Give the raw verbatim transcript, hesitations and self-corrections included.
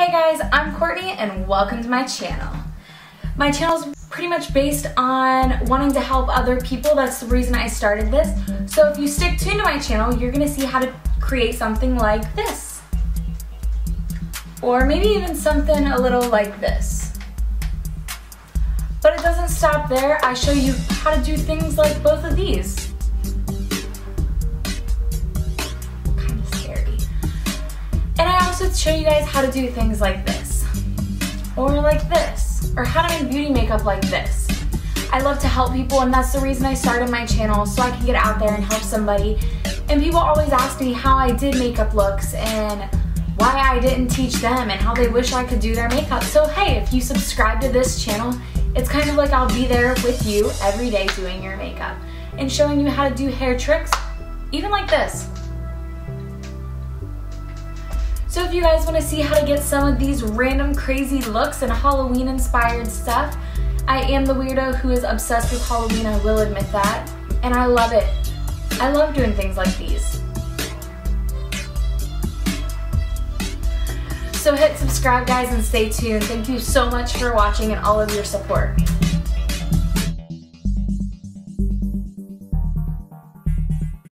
Hey guys, I'm Courtney and welcome to my channel. My channel is pretty much based on wanting to help other people. That's the reason I started this. So if you stick tuned to my channel, you're gonna see how to create something like this. Or maybe even something a little like this. But it doesn't stop there. I show you how to do things like both of these. Kind of scary. And I also show you guys how to do things like this. Or like this. Or how to make beauty makeup like this. I love to help people, and that's the reason I started my channel, so I can get out there and help somebody. And people always ask me how I did makeup looks and why I didn't teach them and how they wish I could do their makeup. So hey, if you subscribe to this channel, it's kind of like I'll be there with you every day doing your makeup and showing you how to do hair tricks, even like this. So if you guys want to see how to get some of these random crazy looks and Halloween inspired stuff, I am the weirdo who is obsessed with Halloween, I will admit that, and I love it. I love doing things like these. So hit subscribe guys and stay tuned. Thank you so much for watching and all of your support.